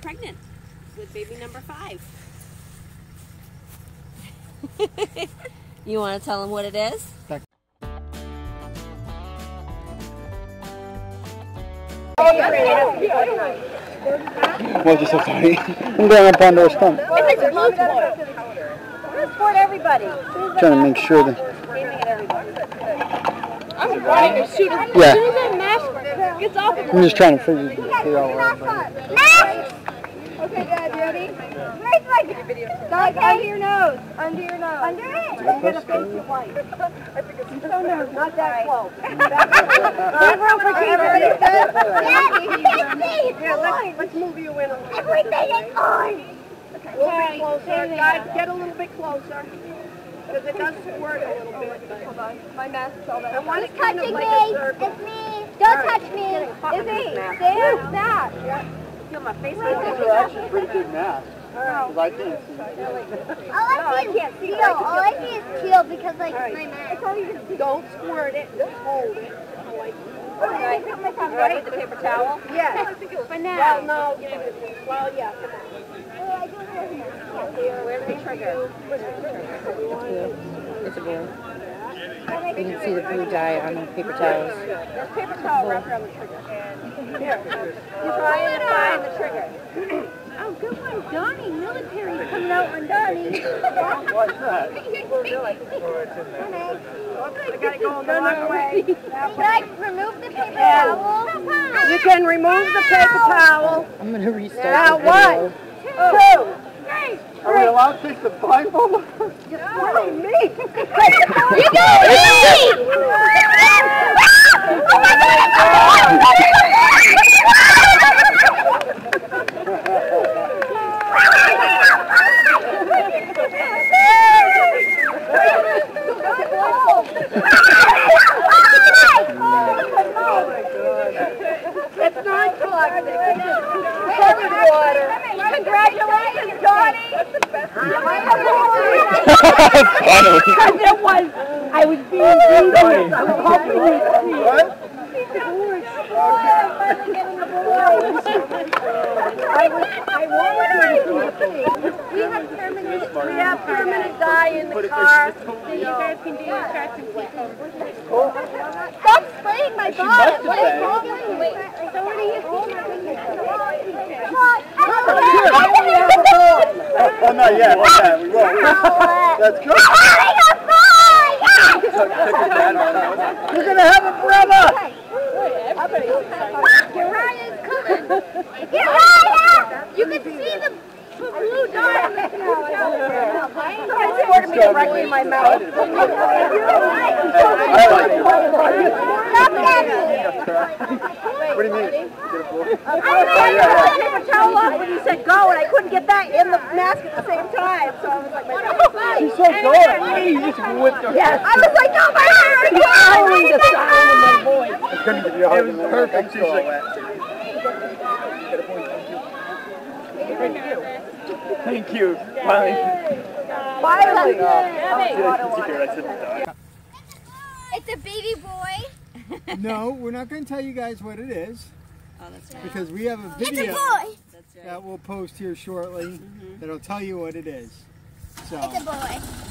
pregnant with baby number 5. You want to tell them what it is? Why'd you so funny? I'm going up onto her stump. It's a blood sport. Blood sport, everybody. Trying to make sure that. I'm running and shooting. Yeah. As soon as that mask gets off of her. I'm just trying to figure out where it is. Mask! Okay, Dad, you ready? Make like. Dog, under your nose. Under your nose. Under it. I'm going to face your wife. I think it's no, no, not that close. Give room for everybody. Yeah, let's move you in a little bit. Everything is on! Okay, guys, get a little bit closer. Because it does squirt a little bit. Hold on, my mask's all that. He's touching me! It's me! Don't touch me! It's me! There's that! I feel my face. Those are actually pretty good masks. Because I can't see. All I see is teal because, like, my mask. Don't squirt it. Just hold it. Alright, you ready with the paper towel? Yeah. For now. Well, no. Well, yeah, for now. Where's the trigger? It's a blue. You can see the blue dye on the paper towels. There's paper towel wrapped around the trigger. Here. You're trying to find the trigger. Oh, good one, Donnie. Military coming out on Donnie. What's that? I gotta go the long way. Guys, remove the paper towel. You can remove the paper towel. I'm gonna restart. Now 1, 2, 3. Are we allowed to take the blindfold off? You're squirting me. You got me! Oh my God! It's non-toxic. It's covered water. Congratulations, Donnie. It was. I was being greedy. I was hoping you'd see. We have permanent dye in the car, so you guys can do your tracks and keep them. Stop spraying my bottle. Wait, it's already used. Oh, not yet. We won't. That's good. You're going to have it forever. Uriah's coming. Uriah! You can see the blue dye on the towel. It squirted me directly in my mouth. Stop that! What do you mean? I took the towel off when you said go, and I couldn't get that in the mask at the same time. So I was like, she's so good. You just whipped her. I was like, oh my God! It was perfect. She's like, thank you. Finally. It's a baby boy. No, we're not going to tell you guys what it is. Oh, that's right. Because we have a video that we'll post here shortly that'll tell you what it is. So. It's a boy.